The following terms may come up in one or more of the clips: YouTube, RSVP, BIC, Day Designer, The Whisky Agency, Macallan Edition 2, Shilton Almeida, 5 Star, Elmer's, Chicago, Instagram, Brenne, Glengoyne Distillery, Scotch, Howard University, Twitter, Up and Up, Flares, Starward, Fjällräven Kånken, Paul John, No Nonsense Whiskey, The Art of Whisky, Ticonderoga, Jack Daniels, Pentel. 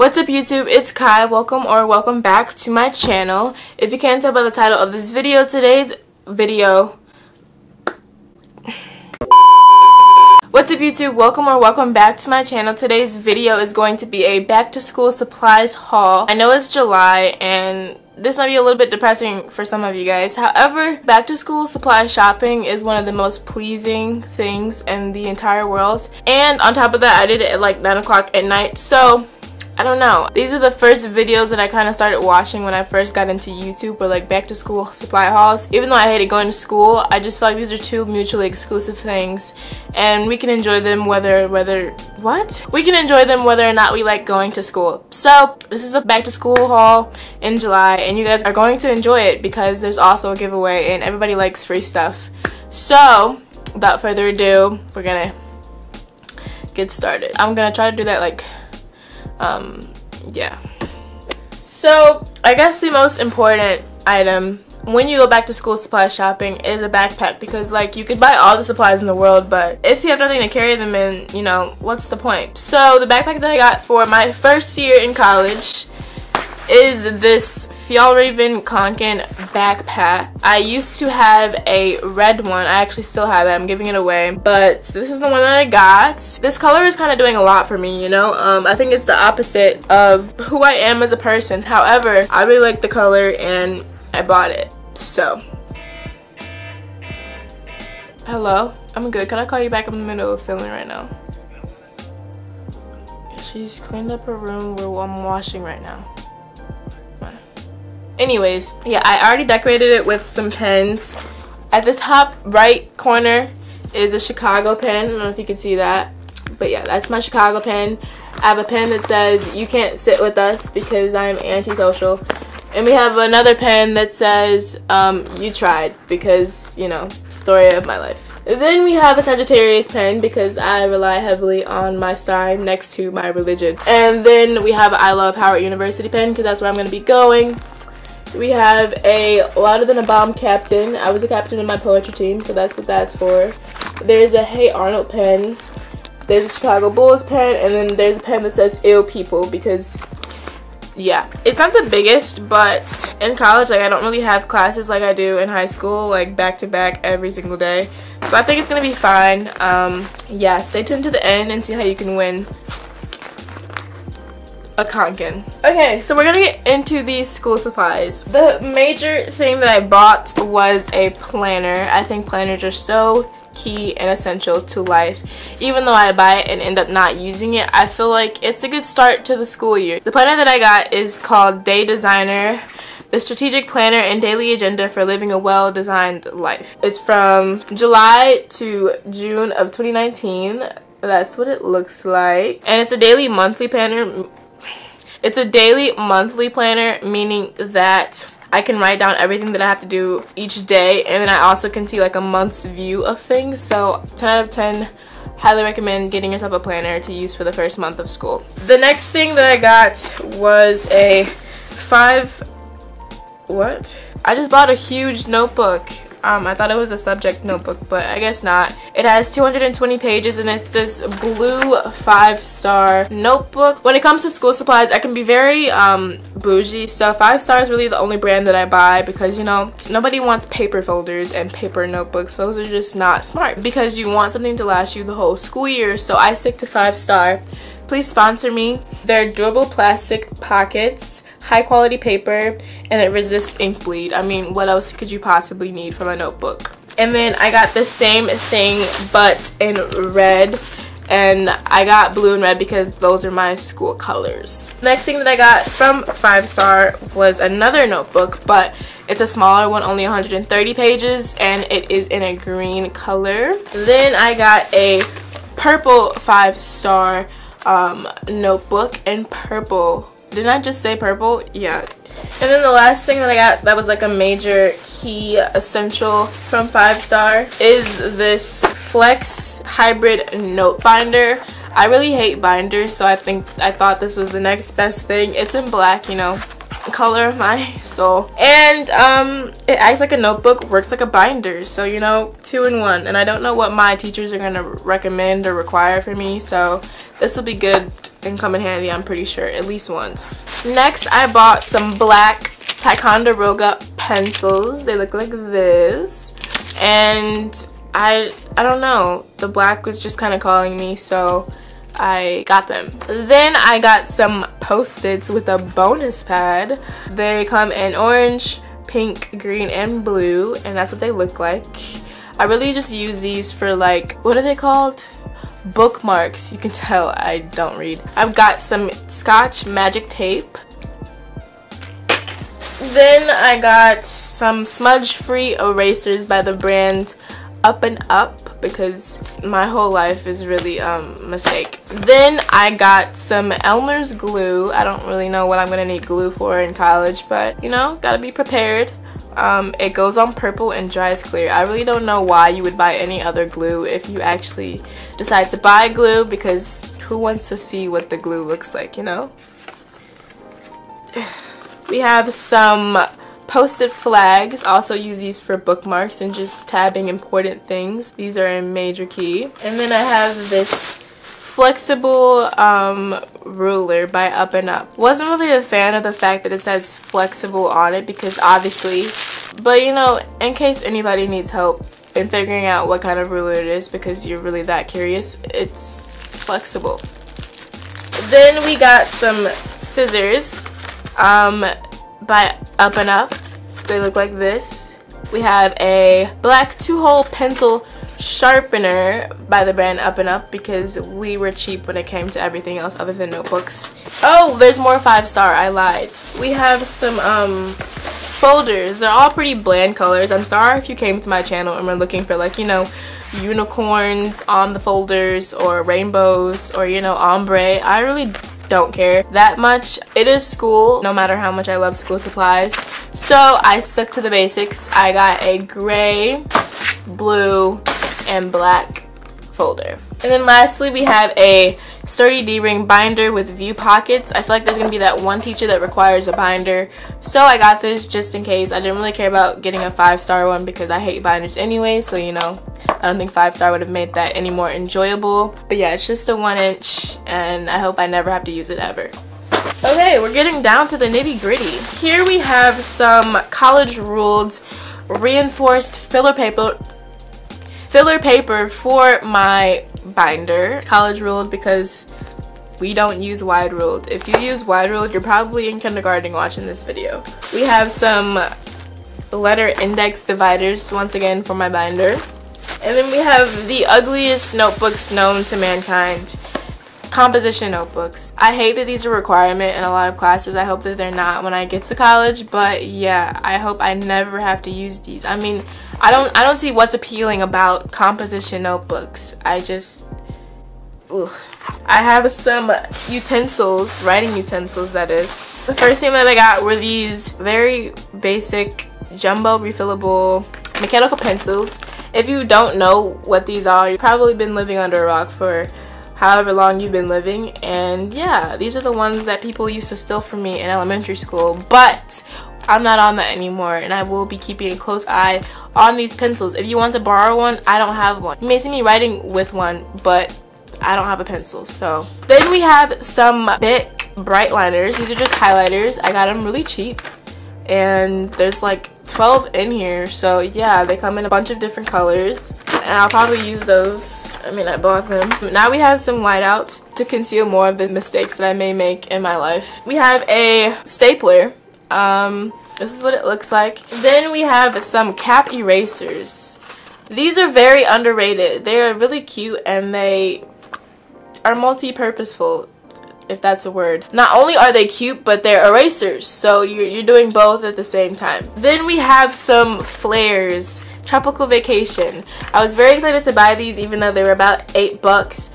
What's up YouTube, it's Kai. Welcome back to my channel. If you can't tell by the title of this video, Today's video is going to be a back to school supplies haul. I know it's July and this might be a little bit depressing for some of you guys. However, back to school supply shopping is one of the most pleasing things in the entire world. And on top of that, I did it at like 9 o'clock at night. So, I don't know. These are the first videos that I kind of started watching when I first got into YouTube, or like back to school supply hauls. Even though I hated going to school, I just feel like these are two mutually exclusive things, and we can enjoy them whether or not we like going to school. So this is a back to school haul in July, and you guys are going to enjoy it because there's also a giveaway, and everybody likes free stuff. So without further ado, we're gonna get started. I'm gonna try to do that like yeah. So I guess the most important item when you go back to school supply shopping is a backpack, because like you could buy all the supplies in the world, but if you have nothing to carry them in, you know, what's the point? So the backpack that I got for my first year in college is this Fjällräven Kånken backpack. I used to have a red one. I actually still have it. I'm giving it away. But this is the one that I got. This color is kind of doing a lot for me, you know? I think it's the opposite of who I am as a person. However, I really like the color and I bought it. So. Hello? I'm good. Can I call you back? I'm in the middle of filming right now. She's cleaned up her room where I'm washing right now. Anyways, yeah, I already decorated it with some pens. At the top right corner is a Chicago pen. I don't know if you can see that. But yeah, that's my Chicago pen. I have a pen that says, "You can't sit with us because I'm antisocial." And we have another pen that says, "You tried," because, you know, story of my life. Then we have a Sagittarius pen because I rely heavily on my sign next to my religion. And then we have a I Love Howard University pen because that's where I'm going to be going. We have a Louder Than a Bomb captain. I was a captain in my poetry team, so that's what that's for. There's a Hey Arnold pen. There's a Chicago Bulls pen. And then there's a pen that says Ill People because, yeah. It's not the biggest, but in college, like, I don't really have classes like I do in high school, like, back-to-back every single day. So I think it's going to be fine. Yeah, stay tuned to the end and see how you can win a Kånken. Okay, so we're gonna get into these school supplies. The major thing that I bought was a planner. I think planners are so key and essential to life. Even though I buy it and end up not using it, I feel like it's a good start to the school year. The planner that I got is called Day Designer, the strategic planner and daily agenda for living a well-designed life. It's from July to June of 2019. That's what it looks like. And it's a daily monthly planner. It's a daily monthly planner, meaning that I can write down everything that I have to do each day, and then I also can see like a month's view of things. So 10 out of 10, highly recommend getting yourself a planner to use for the first month of school. The next thing that I got was a I just bought a huge notebook. I thought it was a subject notebook, but I guess not. It has 220 pages, and it's this blue 5-star notebook. When it comes to school supplies, I can be very bougie, so 5 Star is really the only brand that I buy because, you know, nobody wants paper folders and paper notebooks. Those are just not smart because you want something to last you the whole school year, so I stick to 5 Star. Please sponsor me. They're durable plastic pockets, high quality paper, and it resists ink bleed. I mean, what else could you possibly need from a notebook? And then I got the same thing but in red, and I got blue and red because those are my school colors. Next thing that I got from 5 Star was another notebook, but it's a smaller one, only 130 pages, and it is in a green color. Then I got a purple 5 Star notebook in purple. Didn't I just say purple? Yeah. And then the last thing that I got that was like a major key essential from 5 Star is this Flex Hybrid Note Binder. I really hate binders, so I thought this was the next best thing. It's in black, you know, color of my soul. And it acts like a notebook, works like a binder, so, you know, 2 in 1. And I don't know what my teachers are going to recommend or require for me, so this will be good and come in handy, I'm pretty sure, at least once. Next, I bought some black Ticonderoga pencils. They look like this. And I don't know, the black was just kind of calling me, so I got them. Then I got some Post-its with a bonus pad. They come in orange, pink, green, and blue, and that's what they look like. I really just use these for, like, what are they called? Bookmarks. You can tell I don't read. I've got some Scotch magic tape. Then I got some smudge-free erasers by the brand Up and Up, because my whole life is really mistake. Then I got some Elmer's glue. I don't really know what I'm gonna need glue for in college, but you know, gotta be prepared. It goes on purple and dries clear. I really don't know why you would buy any other glue if you actually decide to buy glue, because who wants to see what the glue looks like, you know? We have some Post-it flags. Also use these for bookmarks and just tabbing important things. These are in major key. And then I have this flexible ruler by Up and Up. Wasn't really a fan of the fact that it says flexible on it, because obviously, but you know, in case anybody needs help in figuring out what kind of ruler it is, because you're really that curious, it's flexible. Then we got some scissors by Up and Up. They look like this. We have a black 2-hole pencil sharpener by the brand Up and Up, because we were cheap when it came to everything else other than notebooks. Oh, there's more 5 Star. I lied. We have some folders. They're all pretty bland colors. I'm sorry if you came to my channel and were looking for, like, you know, unicorns on the folders or rainbows or, you know, ombre. I really don't care that much. It is school, no matter how much I love school supplies, so I stuck to the basics. I got a gray, blue, and black folder. And then lastly, we have a sturdy D-ring binder with view pockets. I feel like there's gonna be that one teacher that requires a binder, so I got this just in case. I didn't really care about getting a 5-star one because I hate binders anyway, so you know, I don't think 5-star would have made that any more enjoyable. But yeah, it's just a 1-inch, and I hope I never have to use it ever. Okay, we're getting down to the nitty-gritty. Here we have some college ruled reinforced filler paper for my binder. College ruled because we don't use wide ruled. If you use wide ruled, you're probably in kindergarten watching this video. We have some letter index dividers, once again, for my binder. And then we have the ugliest notebooks known to mankind, composition notebooks. I hate that these are a requirement in a lot of classes. I hope that they're not when I get to college, but yeah, I hope I never have to use these. I mean, I don't see what's appealing about composition notebooks. I just, ugh. I have some utensils, writing utensils, that is. The first thing that I got were these very basic jumbo refillable mechanical pencils. If you don't know what these are, you've probably been living under a rock for however long you've been living. And yeah, these are the ones that people used to steal from me in elementary school, but I'm not on that anymore, and I will be keeping a close eye on these pencils. If you want to borrow one, I don't have one. You may see me writing with one, but I don't have a pencil, so. Then we have some BIC bright liners. These are just highlighters. I got them really cheap, and there's like 12 in here, so yeah, they come in a bunch of different colors, and I'll probably use those. I mean, I bought them. Now we have some whiteout to conceal more of the mistakes that I may make in my life. We have a stapler. This is what it looks like. Then we have some cap erasers. These are very underrated. They are really cute, and they are multi-purposeful, if that's a word. Not only are they cute, but they're erasers, so you're doing both at the same time. Then we have some Flares, Tropical Vacation. I was very excited to buy these, even though they were about $8.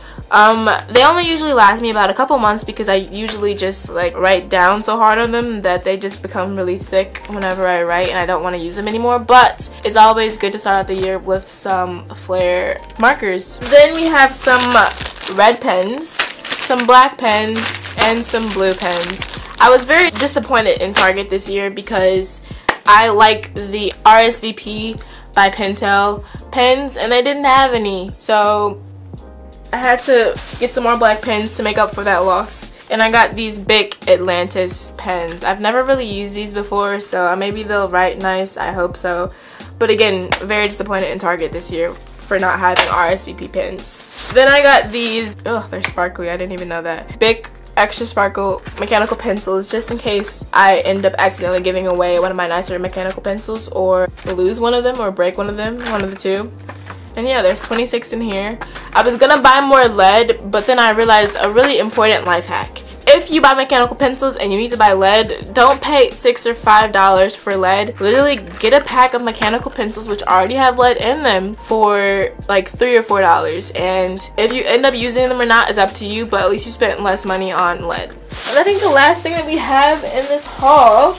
They only usually last me about a couple months, because I usually just, like, write down so hard on them that they just become really thick whenever I write, and I don't want to use them anymore. But it's always good to start out the year with some Flare markers. Then we have some red pens, some black pens, and some blue pens. I was very disappointed in Target this year, because I like the RSVP by Pentel pens, and I didn't have any. So I had to get some more black pens to make up for that loss. And I got these BIC Atlantis pens. I've never really used these before, so maybe they'll write nice. I hope so. But again, very disappointed in Target this year for not having RSVP pens. Then I got these, oh, they're sparkly. I didn't even know that. BIC Extra Sparkle mechanical pencils, just in case I end up accidentally giving away one of my nicer mechanical pencils or lose one of them or break one of them, one of the two. And yeah, there's 26 in here. I was gonna buy more lead, but then I realized a really important life hack. If you buy mechanical pencils and you need to buy lead, don't pay $6 or $5 for lead. Literally get a pack of mechanical pencils which already have lead in them for like $3 or $4, and if you end up using them or not is up to you, but at least you spent less money on lead. And I think the last thing that we have in this haul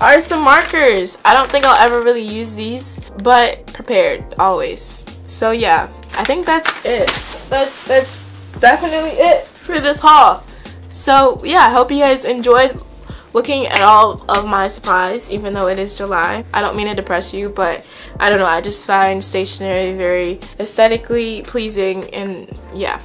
are some markers. I don't think I'll ever really use these, but prepared always. So yeah, I think that's it. That's definitely it for this haul. So yeah, I hope you guys enjoyed looking at all of my supplies, even though it is July. I don't mean to depress you, but I don't know, I just find stationery very aesthetically pleasing, and yeah.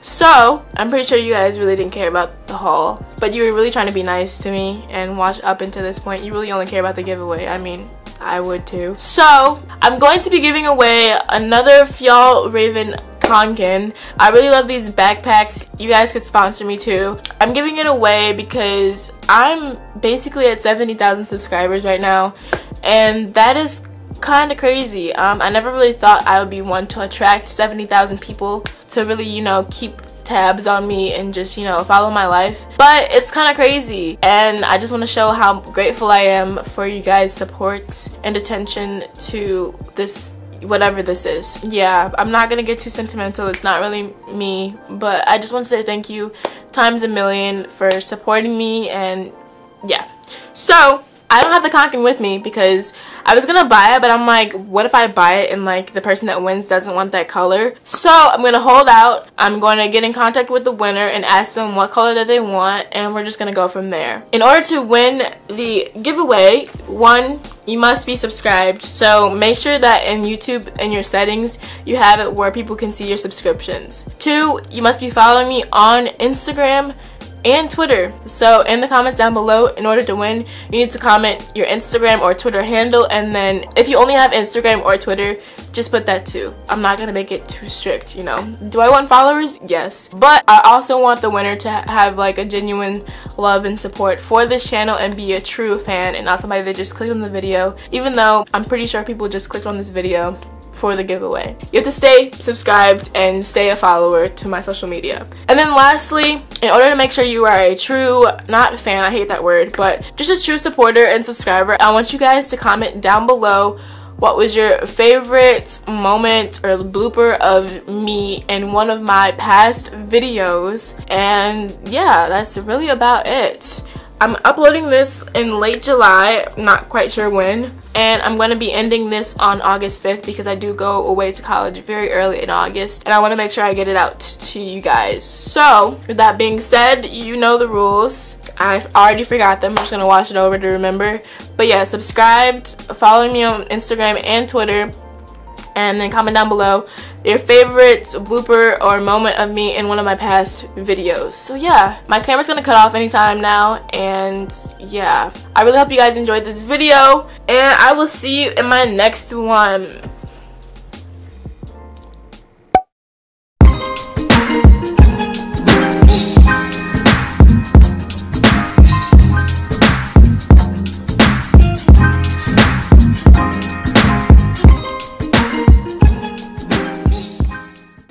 So, I'm pretty sure you guys really didn't care about the haul, but you were really trying to be nice to me, and watch up until this point. You really only care about the giveaway. I mean, I would too. So, I'm going to be giving away another Fjällräven Kånken. I really love these backpacks. You guys could sponsor me too. I'm giving it away because I'm basically at 70,000 subscribers right now, and that is kind of crazy. I never really thought I would be one to attract 70,000 people to really, you know, keep tabs on me and just, you know, follow my life. But it's kind of crazy, and I just want to show how grateful I am for you guys' support and attention to this, whatever this is. Yeah, I'm not gonna get too sentimental, it's not really me, but I just want to say thank you times a million for supporting me. And yeah, so I don't have the Kånken with me because I was gonna buy it, but I'm like, what if I buy it and like the person that wins doesn't want that color? So I'm gonna hold out. I'm gonna get in contact with the winner and ask them what color that they want, and we're just gonna go from there. In order to win the giveaway, one, you must be subscribed. So make sure that in YouTube, in your settings, you have it where people can see your subscriptions. Two, you must be following me on Instagram and Twitter. So in the comments down below, in order to win, you need to comment your Instagram or Twitter handle, and then if you only have Instagram or Twitter, just put that too. I'm not gonna make it too strict, you know. Do I want followers? Yes, but I also want the winner to have like a genuine love and support for this channel and be a true fan, and not somebody that just clicked on the video, even though I'm pretty sure people just clicked on this video for the giveaway. You have to stay subscribed and stay a follower to my social media. And then lastly, in order to make sure you are a true, not fan, I hate that word, but just a true supporter and subscriber, I want you guys to comment down below what was your favorite moment or blooper of me in one of my past videos. And yeah, that's really about it. I'm uploading this in late July, not quite sure when, and I'm going to be ending this on August 5th because I do go away to college very early in August, and I want to make sure I get it out to you guys. So, with that being said, you know the rules. I've already forgot them. I'm just going to watch it over to remember. But yeah, subscribed, following me on Instagram and Twitter, and then comment down below your favorite blooper or moment of me in one of my past videos. So yeah, my camera's gonna cut off anytime now, and yeah, I really hope you guys enjoyed this video, and I will see you in my next one.